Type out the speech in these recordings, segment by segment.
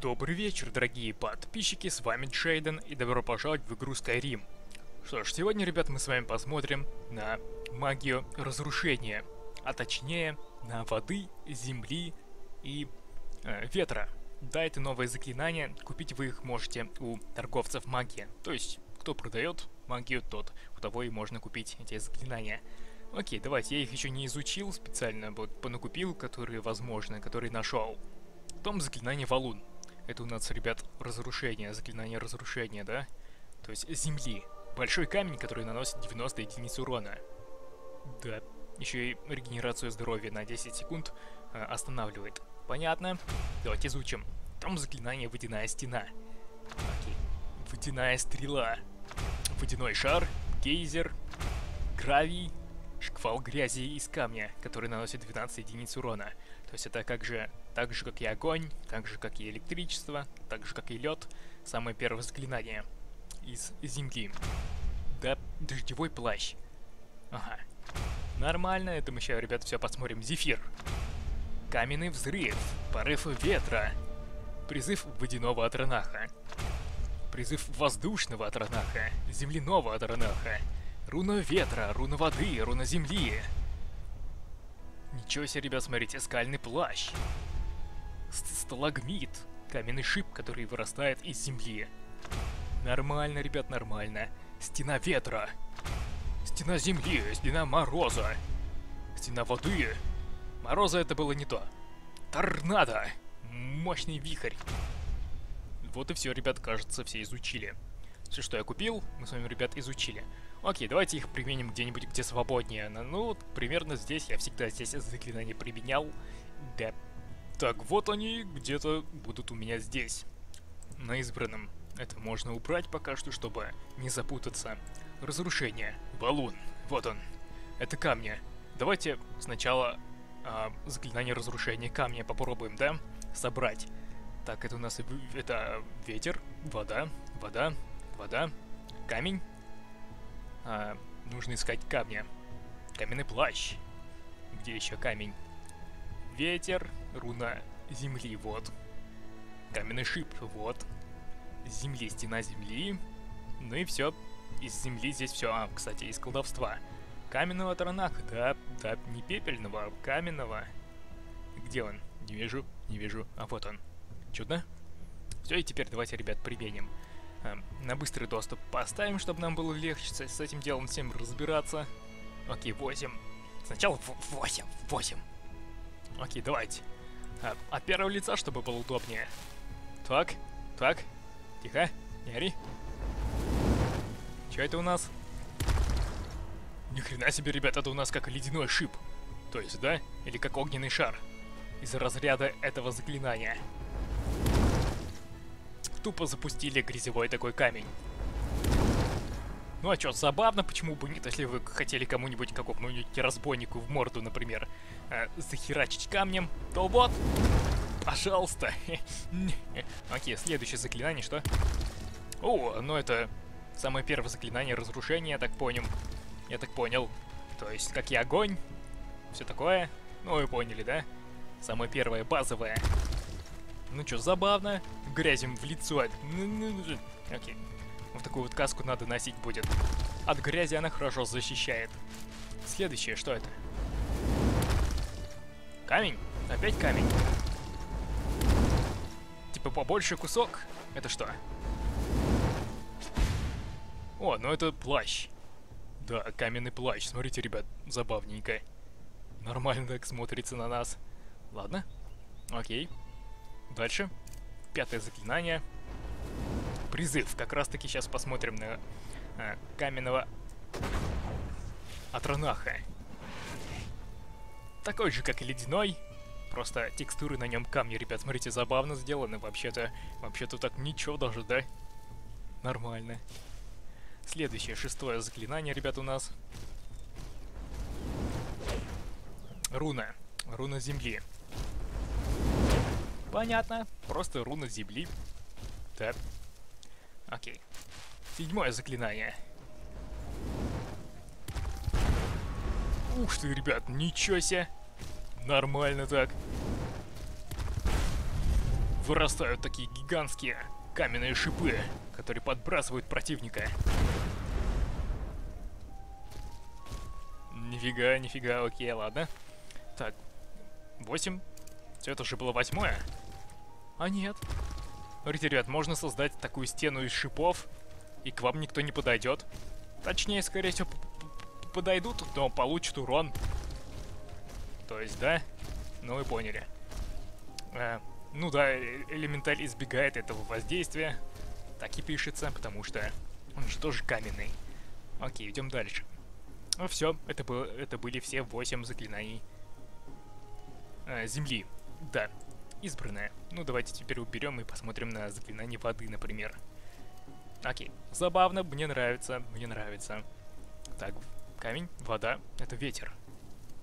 Добрый вечер, дорогие подписчики, с вами Джейден, и добро пожаловать в игру Skyrim. Что ж, сегодня, ребят, мы с вами посмотрим на магию разрушения, а точнее на воды, земли и ветра. Да, это новые заклинания, купить вы их можете у торговцев магии. То есть, кто продает магию, тот, у того и можно купить эти заклинания. Окей, давайте, я их еще не изучил, специально вот понакупил, которые возможно, которые нашел. Потом заклинание валун. Это у нас, ребят, разрушение, заклинание разрушения, да? То есть земли. Большой камень, который наносит 90 единиц урона. Да, еще и регенерацию здоровья на 10 секунд останавливает. Понятно? Давайте изучим. Там заклинание водяная стена. Окей. Водяная стрела. Водяной шар, гейзер, гравий, шквал грязи из камня, который наносит 12 единиц урона. То есть это так же как и огонь, так же как и электричество, так же как и лед. Самое первое заклинание из земли. Да, дождевой плащ. Ага. Нормально, это мы сейчас, ребята, все посмотрим. Зефир. Каменный взрыв. Порыв ветра. Призыв водяного атронаха. Призыв воздушного атронаха. Земляного атронаха. Руна ветра, руна воды, руна земли. Ничего себе, ребят, смотрите, скальный плащ. Сталагмит. Каменный шип, который вырастает из земли. Нормально, ребят, нормально. Стена ветра. Стена земли, стена мороза. Стена воды. Мороза это было не то. Торнадо. Мощный вихрь. Вот и все, ребят, кажется, все изучили. Все, что я купил, мы с вами, ребят, изучили. Окей, давайте их применим где-нибудь, где свободнее. Ну, вот, примерно здесь, я всегда здесь заклинание применял. Да. Так, вот они где-то будут у меня здесь. На избранном. Это можно убрать пока что, чтобы не запутаться. Разрушение. Валун. Вот он. Это камни. Давайте сначала заклинание разрушения камня попробуем, да? Собрать. Так, это у нас это ветер, вода, вода, вода, камень. Нужно искать камня. Каменный плащ. Где еще камень? Ветер, руна земли, вот. Каменный шип, вот. Земли, стена земли. Ну и все. Из земли здесь все. А, кстати, из колдовства. Каменного атронаха, да, да, не пепельного, а каменного. Где он? Не вижу, не вижу. А вот он. Чудно. Все, и теперь давайте, ребят, применим. На быстрый доступ поставим, чтобы нам было легче с этим делом всем разбираться. Окей, 8. Сначала 8, 8. Окей, давайте. От первого лица, чтобы было удобнее. Так, так. Тихо, не ори. Чё это у нас? Ни хрена себе, ребят, это у нас как ледяной шип. То есть, да? Или как огненный шар. Из-за разряда этого заклинания. Тупо запустили грязевой такой камень. Ну а чё, забавно, почему бы нет, если вы хотели кому-нибудь, какому-нибудь разбойнику в морду, например, захерачить камнем, то вот, пожалуйста. Окей, следующее заклинание, что? О, ну это самое первое заклинание разрушения, я так понял. Я так понял. То есть, как и огонь, все такое. Ну вы поняли, да? Самое первое, базовое. Ну чё, забавно. Грязем в лицо. Окей. Вот такую вот каску надо носить будет. От грязи она хорошо защищает. Следующее, что это? Камень? Опять камень? Типа побольше кусок? Это что? О, ну это плащ. Да, каменный плащ. Смотрите, ребят, забавненько. Нормально так смотрится на нас. Ладно. Окей. Дальше. Пятое заклинание. Призыв. Как раз таки сейчас посмотрим на каменного атронаха. Такой же, как и ледяной. Просто текстуры на нем камни, ребят. Смотрите, забавно сделаны. Вообще-то, так ничего даже, да? Нормально. Следующее, шестое заклинание, ребят, у нас. Руна. Руна земли. Понятно. Просто руна земли. Так. Окей. Седьмое заклинание. Ух ты, ребят, ничего себе. Нормально так. вырастают такие гигантские каменные шипы, которые подбрасывают противника. Нифига, нифига, окей, ладно. Так, 8. Все это же было 8-е. А нет. Смотрите, ребят, можно создать такую стену из шипов, и к вам никто не подойдет. Точнее, скорее всего, подойдут, но получат урон. То есть, да? Ну, вы поняли. Ну да, элементаль избегает этого воздействия. Так и пишется, потому что он же тоже каменный. Окей, идем дальше. Ну все, это были все 8 заклинаний земли. Да, избранное. Ну давайте теперь уберем и посмотрим на заклинание воды, например. Окей, забавно, мне нравится, мне нравится. Так, камень, вода, это ветер.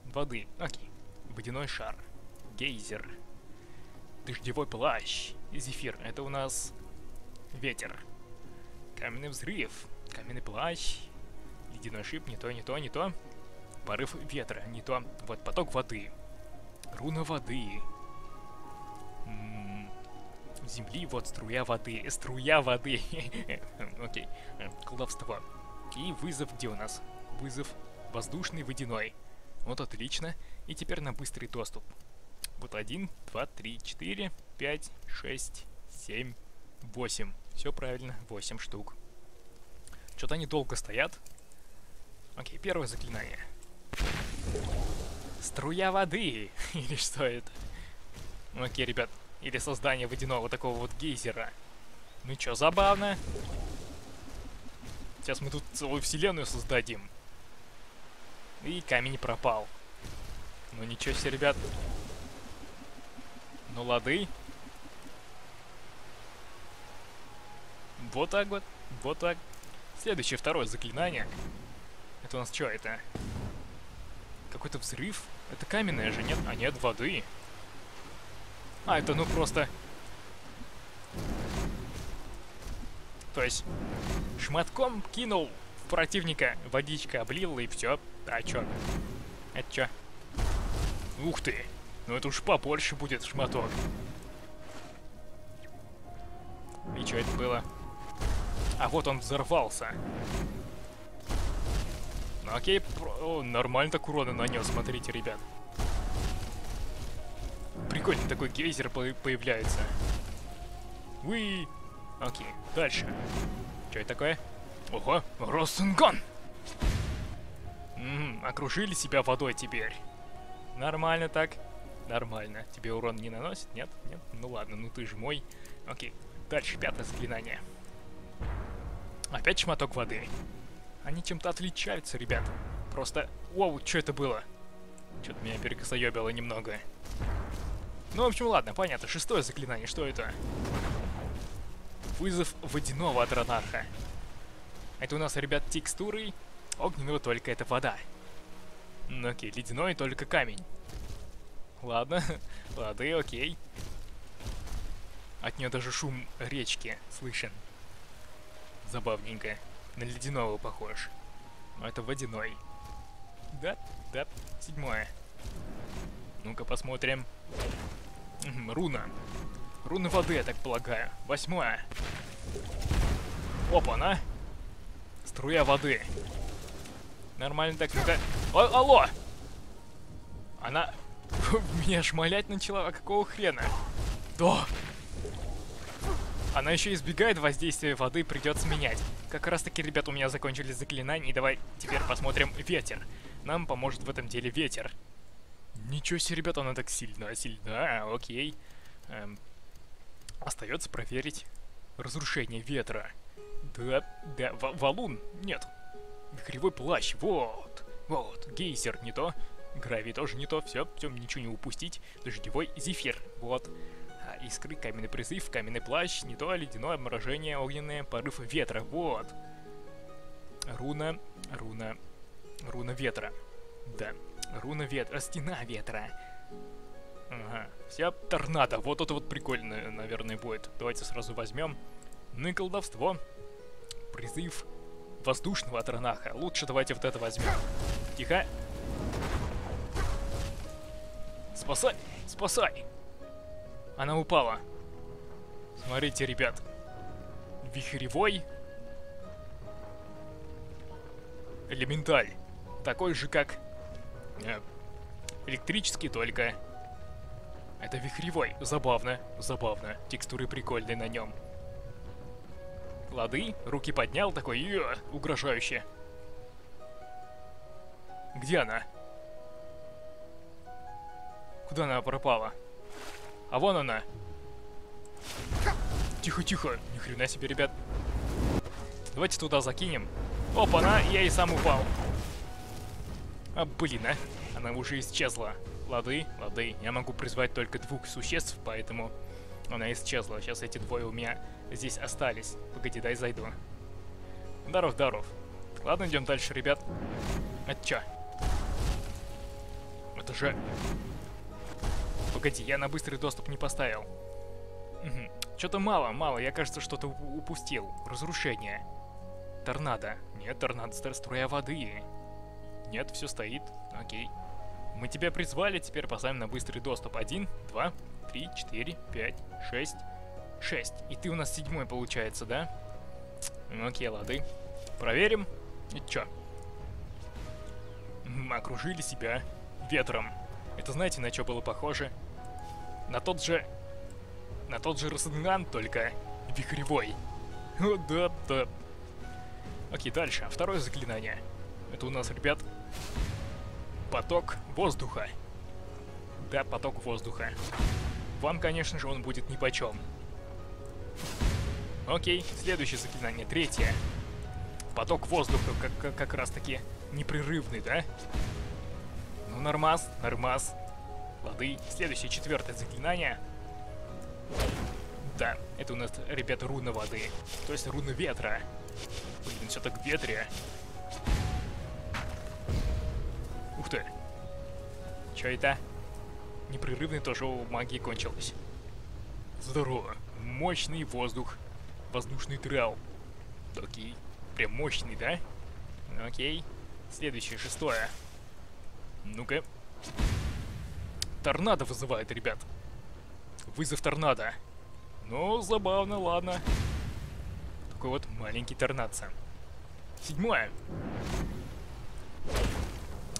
Воды, окей. Водяной шар, гейзер, дождевой плащ, зефир, это у нас ветер. Каменный взрыв, каменный плащ, ледяной шип, не то, не то, не то. Порыв ветра, не то. Вот поток воды. Руна воды. Земли, вот струя воды. Струя воды. Окей. Колдовство. И вызов где у нас? Вызов воздушный, водяной. Вот отлично. И теперь на быстрый доступ. Вот 1, 2, 3, 4, 5, 6, 7, 8. Все правильно, 8 штук. Что-то они долго стоят. Окей, первое заклинание. Струя воды! Или что это? Окей, ребят. Или создание водяного такого вот гейзера. Ну чё, забавно. Сейчас мы тут целую вселенную создадим. И камень пропал. Ну ничего себе, ребят. Ну лады. Вот так вот. Вот так. Следующее, второе заклинание. Это у нас что это? Какой-то взрыв? Это каменная же, нет? А нет, воды. А, это ну просто... То есть, шматком кинул в противника, водичка облила и все. А чё? Это чё? Ух ты! Ну это уж побольше будет шматок. И чё это было? А вот он взорвался. Окей, о, нормально так урона нанес, смотрите, ребят. Прикольный такой гейзер появляется. Уи! Окей, дальше. Что это такое? Ого, Росенгон! Окружили себя водой теперь. Нормально так. Нормально. Тебе урон не наносит? Нет? Нет? Ну ладно, ну ты же мой. Окей, дальше пятое заклинание. Опять шматок воды. Они чем-то отличаются, ребят. Просто... Воу, что это было? Что-то меня перекосоебило немного. Ну, в общем, ладно, понятно. Шестое заклинание, что это? Вызов водяного от ронарха. Это у нас, ребят, текстуры. Огненного только это вода. Ну, окей, ледяной только камень. Ладно, лады, окей. От нее даже шум речки слышен. Забавненько. На ледяного похож. Но это водяной. Да, да, 7-е. Ну-ка посмотрим. Руна. Руна воды, я так полагаю. 8-е. Опа-на. Струя воды. Нормально так, ну-ка. Алло! Она меня шмалять начала, а какого хрена? Да! Она еще избегает воздействия воды, придется менять. Как раз таки, ребят, у меня закончились заклинания, и давай теперь посмотрим ветер. Нам поможет в этом деле ветер. Ничего себе, ребят, она так сильно, сильно, окей. Остается проверить разрушение ветра. Да, да, валун, нет. Кривой плащ, вот, вот, гейзер, не то. Гравий тоже не то, все, все, ничего не упустить. Дождевой зефир, вот. Искры, каменный призыв, каменный плащ, не то, ледяное обморожение, огненное, порыв ветра, вот. Руна, руна, руна ветра. Да, руна ветра, стена ветра. Ага, вся торнадо, вот это вот прикольно, наверное, будет. Давайте сразу возьмем. Ну и колдовство. Призыв воздушного от ронаха. Лучше давайте вот это возьмем. Тихо. Спасай, спасай. Она упала. Смотрите, ребят. Вихревой. Элементаль. Такой же, как электрический, только это вихревой. Забавно, забавно. Текстуры прикольные на нем. Лады, руки поднял, такой угрожающе. Где она? Куда она пропала? А вон она. Тихо-тихо. Ни хрена себе, ребят. Давайте туда закинем. Опа-на, я и сам упал. А блин, а. Она уже исчезла. Лады, лады. Я могу призвать только двух существ, поэтому она исчезла. Сейчас эти двое у меня здесь остались. Погоди, дай зайду. Здоров, здоров. Так, ладно, идем дальше, ребят. Это чё? Это же... Погоди, я на быстрый доступ не поставил. Угу. Что-то мало. Я, кажется, что-то упустил. Разрушение. Торнадо. Нет, торнадо струя воды. Нет, все стоит. Окей. Мы тебя призвали, теперь поставим на быстрый доступ. 1, 2, 3, 4, 5, 6. И ты у нас 7-й получается, да? Окей, лады. Проверим. И чё? Окружили себя ветром. Это знаете, на что было похоже? На тот же Росанган, только вихревой. О, да. Окей, дальше. Второе заклинание. Это у нас, ребят, поток воздуха. Да, поток воздуха. Вам, конечно же, он будет нипочем. Окей, следующее заклинание. Третье. Поток воздуха как раз таки непрерывный, да? Ну, нормас. Лады. Следующее, 4-е заклинание. Да, это у нас, ребят, руна воды. То есть руна ветра. Блин, все так в ветре. Ух ты. Че это? Непрерывный тоже у магии кончилось. Здорово. Мощный воздух. Воздушный трал. Окей. Прям мощный, да? Окей. Следующее, 6-е. Ну-ка. Торнадо вызывает, ребят. Вызов торнадо. Ну, забавно, ладно. Такой вот маленький торнадо. 7-е.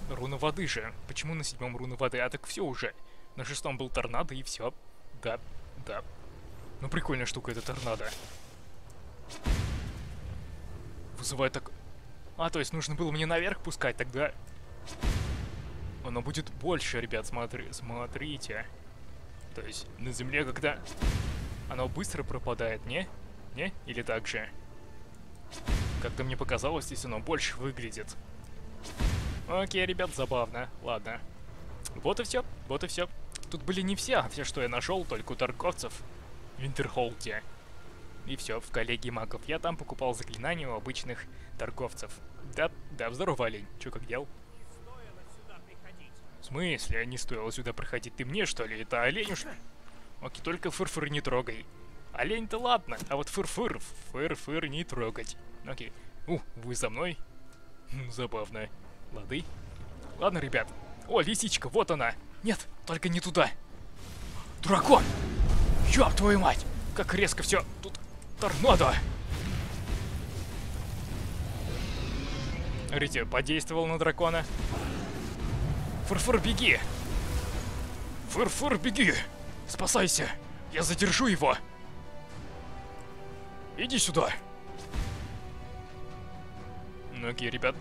Руна воды же. Почему на 7-м руна воды? А так все уже. На 6-м был торнадо и все. Да. Ну, прикольная штука эта торнадо. Вызывает так... А, то есть нужно было мне наверх пускать, тогда... Оно будет больше, ребят, смотрите. То есть на земле, когда... Оно быстро пропадает, не? Не? Или так же? Как-то мне показалось, здесь оно больше выглядит. Окей, ребят, забавно. Ладно. Вот и все. Тут были не все, а все, что я нашел, только у торговцев в Интерхолте. И все, в коллегии магов. Я там покупал заклинания у обычных торговцев. Да, здорово, олень. Чё, как дел? В смысле, не стоило сюда проходить? Ты мне, что ли? Это олень уж... Окей, только фыр-фыр не трогай. Олень-то ладно, а вот фыр-фыр не трогать. Окей. Вы за мной? Забавно. Лады. Ладно, ребят. О, лисичка, вот она. Нет, только не туда. Дракон! Ёб твою мать! Как резко все. Тут торнадо! Ритя подействовал на дракона. Фыр-фыр, беги! Фыр-фыр, беги! Спасайся! Я задержу его! Иди сюда! Ну окей, ребят.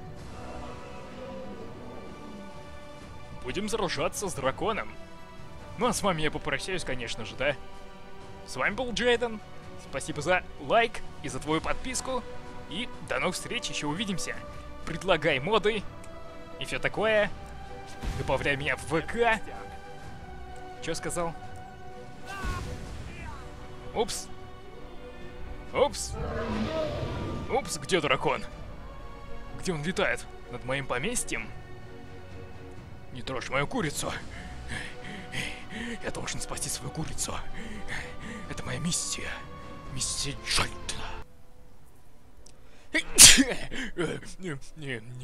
Будем сражаться с драконом. Ну а с вами я попрощаюсь, конечно же, да? С вами был Джейден. Спасибо за лайк и за твою подписку. И до новых встреч, еще увидимся. Предлагай моды и все такое. Добавляй меня в ВК. Чё сказал? Упс, где дракон? Где он летает? Над моим поместьем? Не трожь мою курицу. Я должен спасти свою курицу. Это моя миссия. Миссия Джейдена.